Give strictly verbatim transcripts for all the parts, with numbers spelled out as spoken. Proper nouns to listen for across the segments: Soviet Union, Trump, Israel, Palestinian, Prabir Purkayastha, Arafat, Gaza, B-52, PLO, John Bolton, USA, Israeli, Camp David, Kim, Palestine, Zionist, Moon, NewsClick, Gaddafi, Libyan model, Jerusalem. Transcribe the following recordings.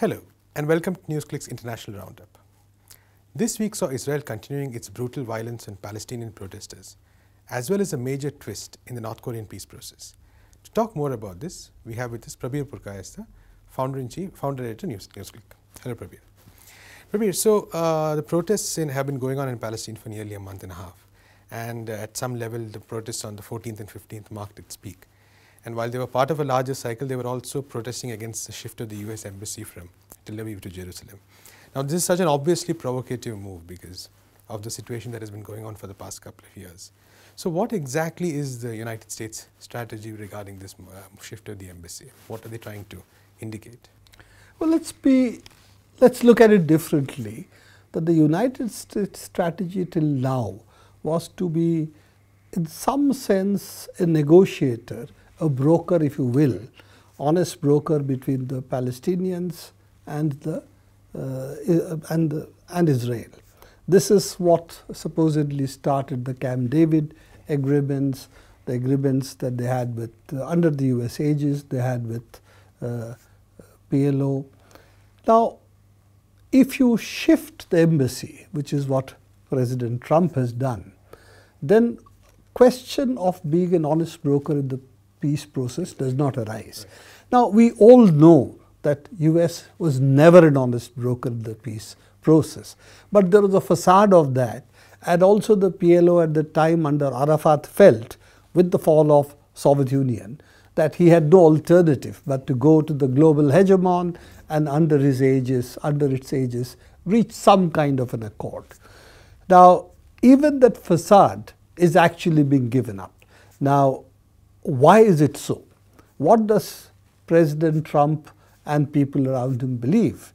Hello and welcome to NewsClick's International Roundup. This week saw Israel continuing its brutal violence on Palestinian protesters, as well as a major twist in the North Korean peace process. To talk more about this, we have with us Prabir Purkayastha, founder-in-chief, founder-editor News, NewsClick. Hello Prabir. Prabir, so uh, the protests in, have been going on in Palestine for nearly a month and a half, and uh, at some level the protests on the fourteenth and fifteenth marked its peak. And while they were part of a larger cycle, they were also protesting against the shift of the U S embassy from Tel Aviv to Jerusalem. Now, this is such an obviously provocative move because of the situation that has been going on for the past couple of years. So what exactly is the United States strategy regarding this uh, shift of the embassy? What are they trying to indicate? Well, let's be, let's look at it differently. That the United States strategy till now was to be, in some sense, a negotiator, a broker, if you will, honest broker between the Palestinians and the uh, and the, and Israel. This is what supposedly started the Camp David agreements, the agreements that they had with uh, under the U S aegis, they had with uh, P L O. Now, if you shift the embassy, which is what President Trump has done, then question of being an honest broker in the peace process does not arise. Right. Now, we all know that U S was never an honest broker in the peace process, but there was a facade of that, and also the P L O at the time under Arafat felt, with the fall of Soviet Union, that he had no alternative but to go to the global hegemon and under his aegis, under its aegis, reach some kind of an accord. Now, even that facade is actually being given up. Now, why is it so? What does President Trump and people around him believe?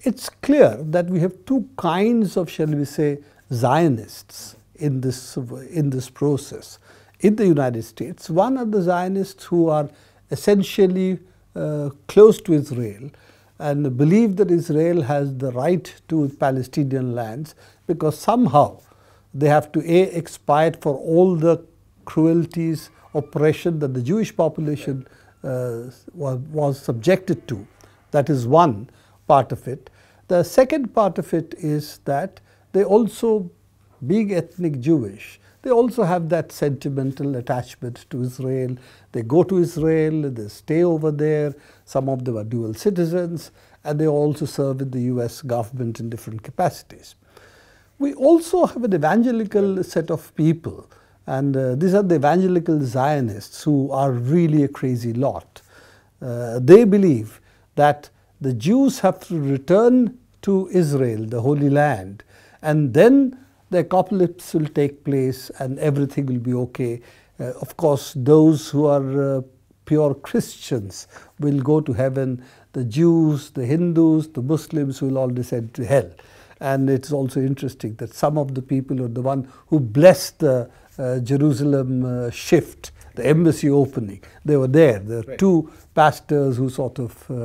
It's clear that we have two kinds of, shall we say, Zionists in this, in this process in the United States. One are the Zionists who are essentially uh, close to Israel and believe that Israel has the right to Palestinian lands because somehow they have to A, expiate for all the cruelties, oppression that the Jewish population uh, was, was subjected to. That is one part of it. The second part of it is that they also, being ethnic Jewish, they also have that sentimental attachment to Israel. They go to Israel, they stay over there, some of them are dual citizens, and they also serve in the U S government in different capacities. We also have an evangelical set of people, and uh, these are the evangelical Zionists who are really a crazy lot. Uh, they believe that the Jews have to return to Israel, the Holy Land, and then the apocalypse will take place and everything will be okay. Uh, of course, those who are uh, pure Christians will go to heaven. The Jews, the Hindus, the Muslims will all descend to hell. And it's also interesting that some of the people are the one who blessed the Uh, Jerusalem uh, shift, the embassy opening. They were there. There were two pastors who sort of uh,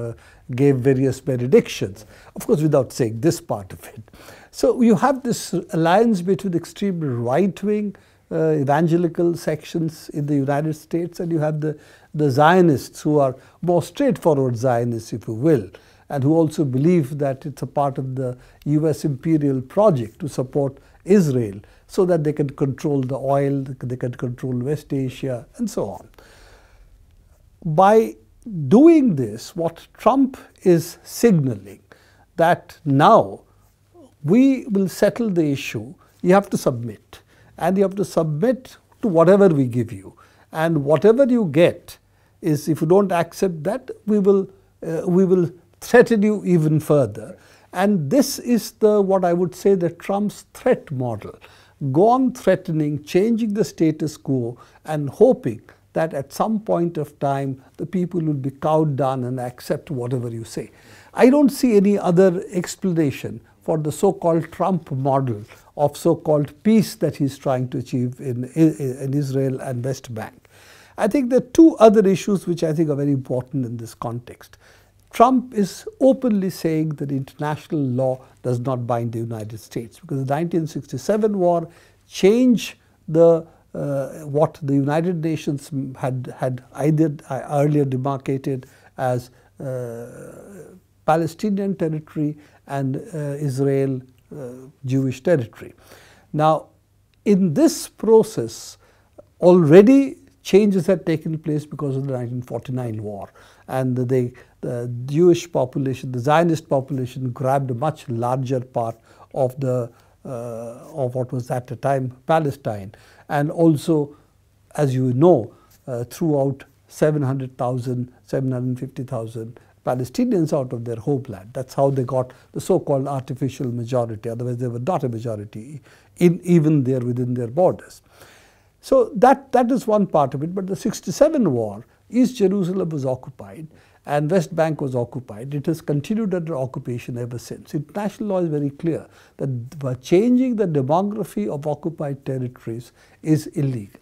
gave various benedictions, of course without saying this part of it. So you have this alliance between extreme right-wing uh, evangelical sections in the United States, and you have the, the Zionists who are more straightforward Zionists, if you will, and who also believe that it's a part of the U S imperial project to support Israel, so that they can control the oil, they can control West Asia, and so on. By doing this, what Trump is signaling, that now we will settle the issue, you have to submit, and you have to submit to whatever we give you. And whatever you get is, if you don't accept that, we will, uh, we will threaten you even further. And this is the, what I would say, the Trump's threat model. Go on threatening, changing the status quo, and hoping that at some point of time the people will be cowed down and accept whatever you say. I don't see any other explanation for the so-called Trump model of so-called peace that he's trying to achieve in, in Israel and West Bank. I think there are two other issues which I think are very important in this context. Trump is openly saying that international law does not bind the United States, because the nineteen sixty-seven war changed the, uh, what the United Nations had, had either, uh, earlier demarcated as uh, Palestinian territory and uh, Israel uh, Jewish territory. Now, in this process, already changes had taken place because of the nineteen forty-nine war, and they, the Jewish population, the Zionist population, grabbed a much larger part of the uh, of what was at the time Palestine, and also, as you know, uh, threw out seven hundred thousand, seven hundred fifty thousand Palestinians out of their homeland. That's how they got the so-called artificial majority. Otherwise, they were not a majority, in, even there within their borders. So that, that is one part of it. But the sixty-seven war, East Jerusalem was occupied and West Bank was occupied. It has continued under occupation ever since. International law is very clear that by changing the demography of occupied territories is illegal.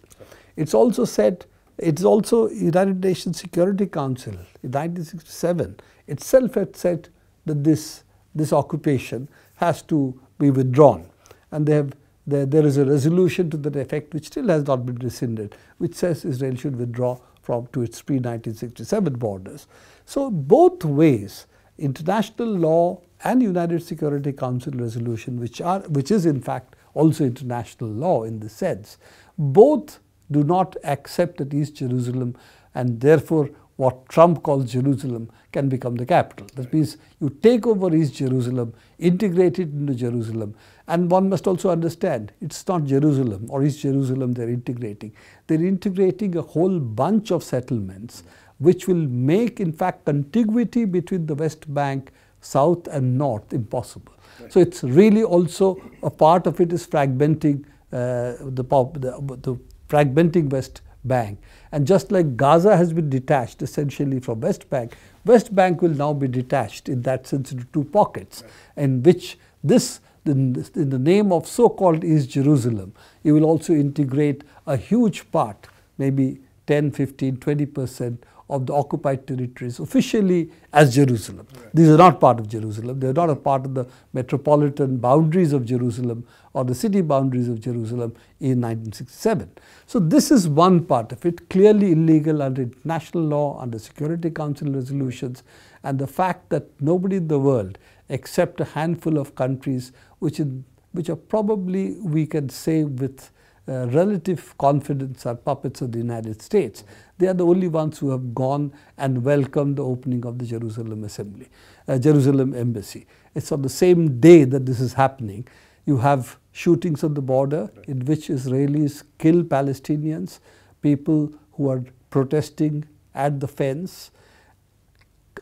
It's also said, it's also United Nations Security Council in nineteen sixty-seven itself had said that this, this occupation has to be withdrawn. And they have, there, there is a resolution to that effect which still has not been rescinded, which says Israel should withdraw from to its pre nineteen sixty-seven borders. So both ways, international law and United Security Council resolution, which are, which is in fact also international law in the sense, both do not accept that East Jerusalem and therefore what Trump calls Jerusalem can become the capital. That means you take over East Jerusalem, integrate it into Jerusalem, and one must also understand it's not Jerusalem or East Jerusalem they're integrating. They're integrating a whole bunch of settlements which will make in fact contiguity between the West Bank, South and North impossible. Right. So it's really also a part of it is fragmenting uh, the, pop, the, the fragmenting West Bank. And just like Gaza has been detached essentially from West Bank, West Bank will now be detached in that sense into two pockets, right, in which this, in the name of so-called East Jerusalem, you will also integrate a huge part, maybe ten, fifteen, twenty percent of the occupied territories officially as Jerusalem. Right. These are not part of Jerusalem. They are not a part of the metropolitan boundaries of Jerusalem or the city boundaries of Jerusalem in nineteen sixty-seven. So this is one part of it, clearly illegal under international law, under Security Council resolutions, and the fact that nobody in the world except a handful of countries which, in, which are probably, we can say with Uh, relative confidence, are puppets of the United States. They are the only ones who have gone and welcomed the opening of the Jerusalem Assembly, uh, Jerusalem Embassy. It's on the same day that this is happening. You have shootings on the border in which Israelis kill Palestinians, people who are protesting at the fence,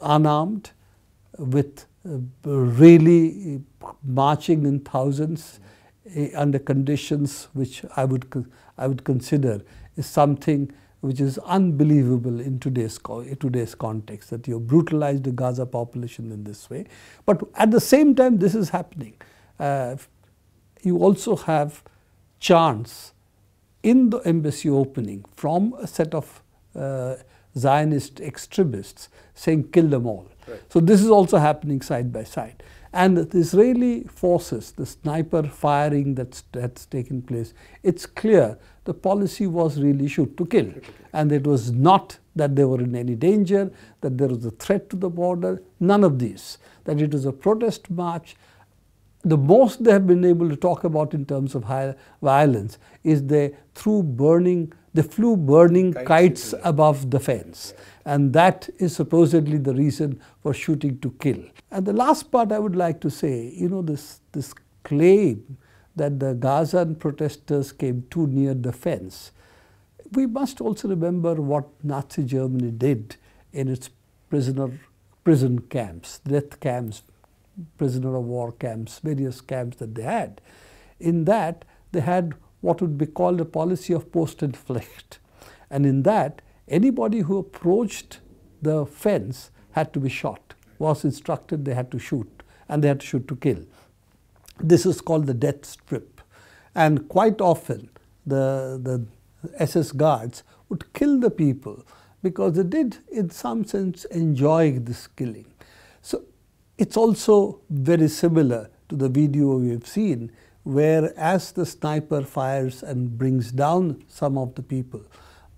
unarmed, with uh, really marching in thousands, under conditions which I would I would consider is something which is unbelievable in today's in today's context, that you brutalized the Gaza population in this way. But at the same time, this is happening. Uh, you also have chants in the embassy opening from a set of uh, Zionist extremists saying "kill them all." Right. So this is also happening side by side. And the Israeli forces, the sniper firing that's, that's taken place, it's clear the policy was really shoot to kill. And it was not that they were in any danger, that there was a threat to the border, none of these. That it was a protest march. The most they have been able to talk about in terms of violence is they threw burning, they flew burning kites, kites above the fence. Yeah. And that is supposedly the reason for shooting to kill. And the last part I would like to say, you know, this, this claim that the Gazan protesters came too near the fence. We must also remember what Nazi Germany did in its prisoner, prison camps, death camps, prisoner of war camps, various camps that they had. In that, they had what would be called a policy of post and flect. And in that, anybody who approached the fence had to be shot, was instructed they had to shoot, and they had to shoot to kill. This is called the death strip. And quite often, the, the S S guards would kill the people because they did, in some sense, enjoy this killing. So it's also very similar to the video we've seen, where as the sniper fires and brings down some of the people,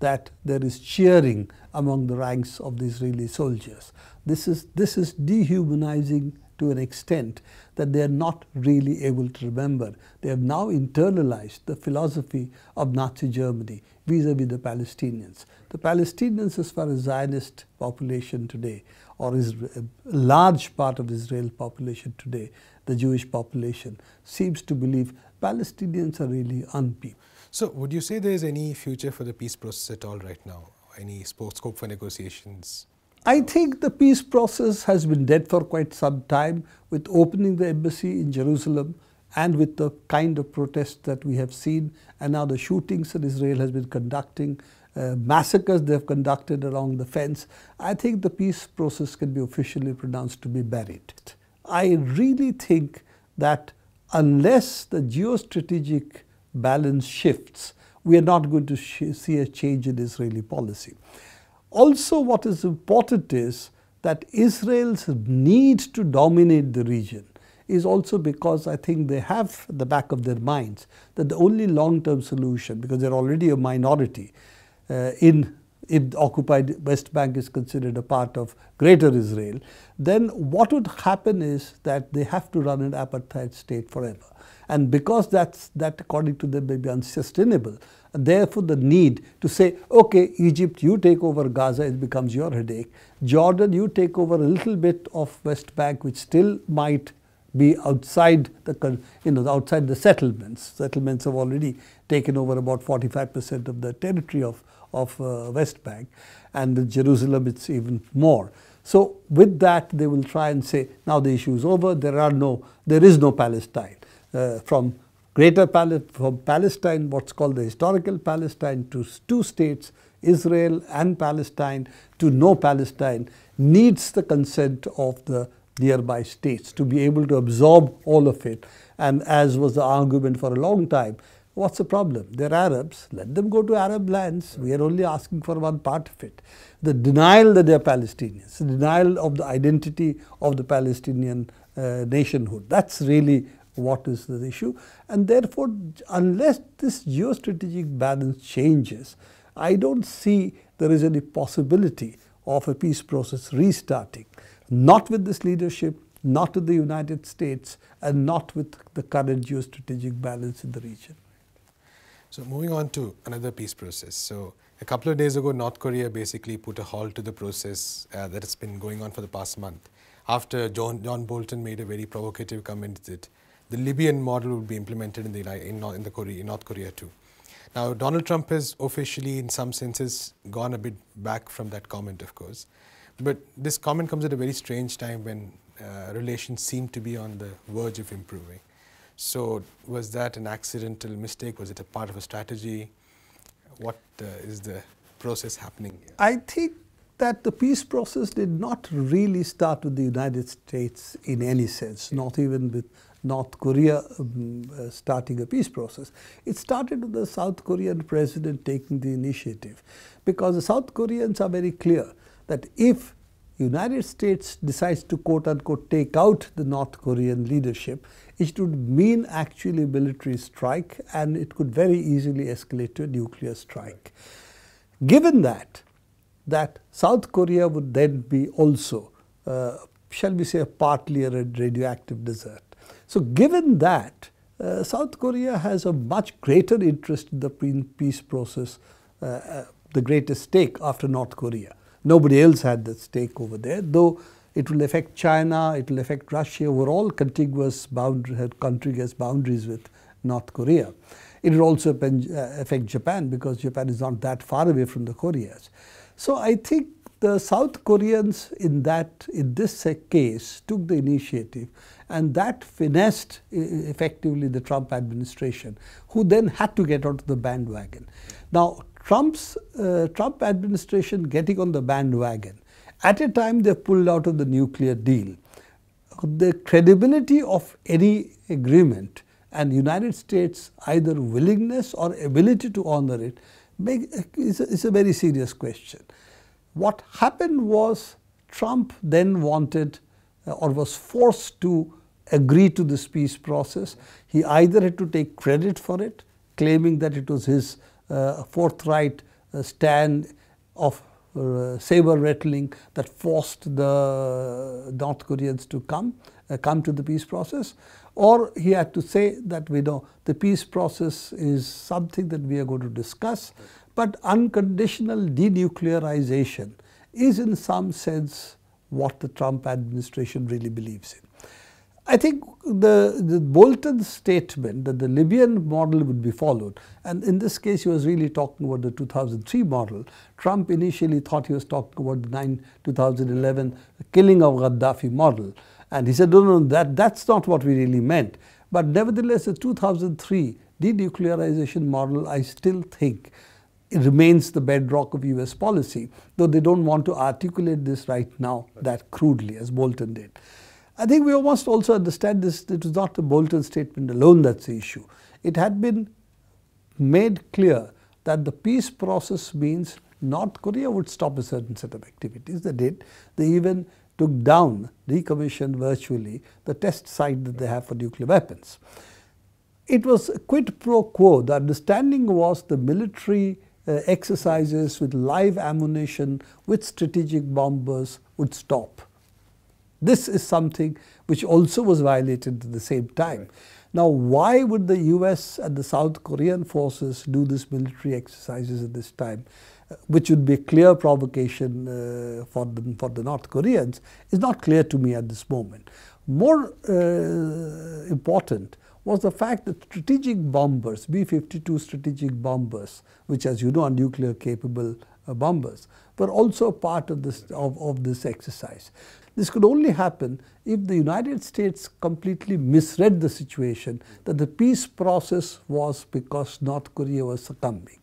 that there is cheering among the ranks of the Israeli soldiers. This is, this is dehumanizing to an extent that they are not really able to remember. They have now internalized the philosophy of Nazi Germany vis-a-vis the Palestinians. The Palestinians, as far as Zionist population today, or is a large part of Israel population today, the Jewish population, seems to believe Palestinians are really unpeopled. So would you say there is any future for the peace process at all right now? Any scope for negotiations? I think the peace process has been dead for quite some time, with opening the embassy in Jerusalem and with the kind of protests that we have seen, and now the shootings that Israel has been conducting, uh, massacres they have conducted along the fence. I think the peace process can be officially pronounced to be buried. I really think that unless the geostrategic balance shifts, we are not going to see a change in Israeli policy. Also, what is important is that Israel's need to dominate the region is also because I think they have at the back of their minds that the only long-term solution, because they're already a minority uh, in if the occupied West Bank is considered a part of Greater Israel, then what would happen is that they have to run an apartheid state forever. And because that's, that according to them may be unsustainable, and therefore the need to say, okay, Egypt, you take over Gaza, it becomes your headache. Jordan, you take over a little bit of West Bank, which still might be outside the, you know, outside the settlements. Settlements have already taken over about forty-five percent of the territory of, of uh, West Bank, and in Jerusalem it's even more. So with that, they will try and say, now the issue is over, there are no, there is no Palestine. Uh, from Greater Pal from Palestine, what's called the historical Palestine, to two states, Israel and Palestine, to no Palestine, needs the consent of the nearby states to be able to absorb all of it. And as was the argument for a long time, what's the problem? They're Arabs, let them go to Arab lands. We are only asking for one part of it. The denial that they're Palestinians, the denial of the identity of the Palestinian uh, nationhood, that's really what is the issue. And therefore, unless this geostrategic balance changes, I don't see there is any possibility of a peace process restarting. Not with this leadership, not with the United States, and not with the current geostrategic balance in the region. So moving on to another peace process. So a couple of days ago, North Korea basically put a halt to the process uh, that has been going on for the past month, after John, John Bolton made a very provocative comment that the Libyan model would be implemented in, the, in, in, the Korea, in North Korea too. Now, Donald Trump has officially, in some senses, gone a bit back from that comment, of course. But this comment comes at a very strange time when uh, relations seem to be on the verge of improving. So was that an accidental mistake? Was it a part of a strategy? What uh, is the process happening here? I think that the peace process did not really start with the United States in any sense, not even with North Korea um, uh, starting a peace process. It started with the South Korean president taking the initiative, because the South Koreans are very clear that if the United States decides to quote-unquote take out the North Korean leadership, it would mean actually a military strike, and it could very easily escalate to a nuclear strike. Given that, that South Korea would then be also, uh, shall we say, a partly a radioactive desert. So given that, uh, South Korea has a much greater interest in the peace process, uh, uh, the greatest stake after North Korea. Nobody else had that stake over there, though it will affect China, it will affect Russia. We're all contiguous boundary, contiguous boundaries with North Korea. It will also affect Japan, because Japan is not that far away from the Koreas. So I think the South Koreans in that, in this case, took the initiative, and that finessed effectively the Trump administration, who then had to get onto the bandwagon. Now, Trump's uh, Trump administration getting on the bandwagon at a time they pulled out of the nuclear deal. The credibility of any agreement and United States either willingness or ability to honor it make, is, a, is a very serious question. What happened was Trump then wanted uh, or was forced to agree to this peace process. He either had to take credit for it, claiming that it was his Uh, forthright stand of uh, saber rattling that forced the North Koreans to come, uh, come to the peace process, or he had to say that we know the peace process is something that we are going to discuss, but unconditional denuclearization is in some sense what the Trump administration really believes in. I think the, the Bolton's statement that the Libyan model would be followed, and in this case he was really talking about the two thousand three model. Trump initially thought he was talking about the nine, two thousand eleven killing of Gaddafi model, and he said no, no, that, that's not what we really meant. But nevertheless, the two thousand three denuclearization model, I still think it remains the bedrock of U S policy, though they don't want to articulate this right now that crudely as Bolton did. I think we must also understand this, it was not the Bolton statement alone that's the issue. It had been made clear that the peace process means North Korea would stop a certain set of activities. They did. They even took down, decommissioned virtually the test site that they have for nuclear weapons. It was a quid pro quo. The understanding was the military uh, exercises with live ammunition, with strategic bombers would stop. This is something which also was violated at the same time. Right. Now, why would the U S and the South Korean forces do these military exercises at this time, uh, which would be a clear provocation uh, for, the, for the North Koreans, is not clear to me at this moment. More uh, important was the fact that strategic bombers, B fifty-two strategic bombers, which as you know are nuclear capable uh, bombers, were also part of this, of, of this exercise. This could only happen if the United States completely misread the situation, that the peace process was because North Korea was succumbing.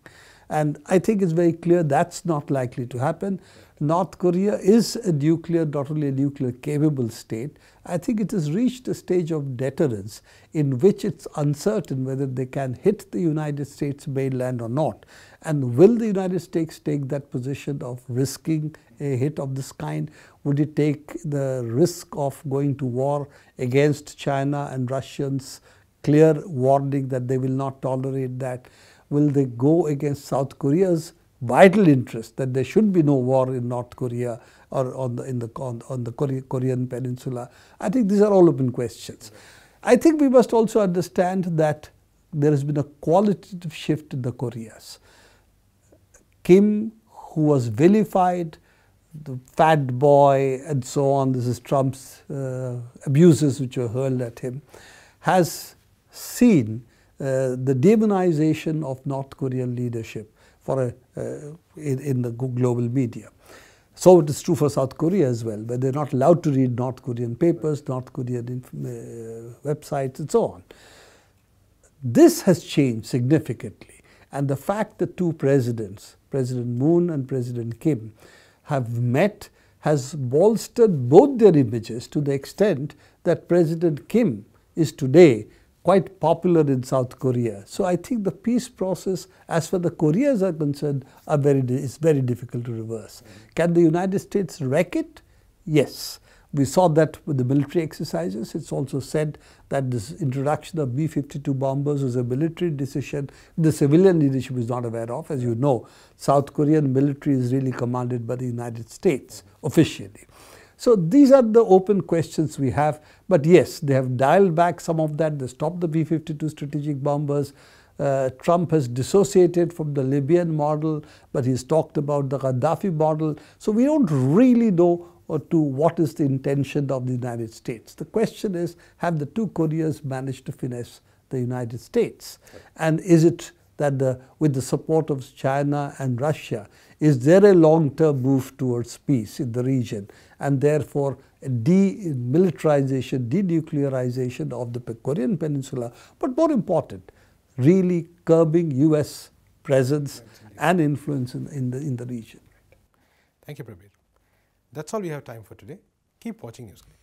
And I think it's very clear that's not likely to happen. North Korea is a nuclear, not only a nuclear capable state. I think it has reached a stage of deterrence in which it's uncertain whether they can hit the United States mainland or not. And will the United States take that position of risking a hit of this kind? Would it take the risk of going to war against China and Russians, clear warning that they will not tolerate that? Will they go against South Korea's vital interest that there should be no war in North Korea or on the, in the, on, on the Korean peninsula? I think these are all open questions. I think we must also understand that there has been a qualitative shift in the Koreas. Kim, who was vilified, the fat boy and so on, this is Trump's uh, abuses which were hurled at him, has seen Uh, the demonization of North Korean leadership for a, uh, in, in the global media. So it is true for South Korea as well, where they're not allowed to read North Korean papers, North Korean uh, websites and so on. This has changed significantly, and the fact that two presidents, President Moon and President Kim, have met has bolstered both their images to the extent that President Kim is today quite popular in South Korea. So I think the peace process, as far as the Koreas are concerned, are very, it's very difficult to reverse. Can the United States wreck it? Yes. We saw that with the military exercises. It's also said that this introduction of B fifty-two bombers was a military decision the civilian leadership is not aware of. As you know, South Korean military is really commanded by the United States officially. So these are the open questions we have, but yes, they have dialed back some of that. They stopped the B fifty-two strategic bombers. Uh, Trump has dissociated from the Libyan model, but he's talked about the Gaddafi model. So we don't really know or to what is the intention of the United States. The question is, have the two Koreas managed to finesse the United States? And is it that the, with the support of China and Russia, is there a long-term move towards peace in the region, and therefore demilitarization, denuclearization of the Korean peninsula, but more important, really curbing U S presence and influence in, in, the, in the region. Thank you, Prabir. That's all we have time for today. Keep watching NewsClick.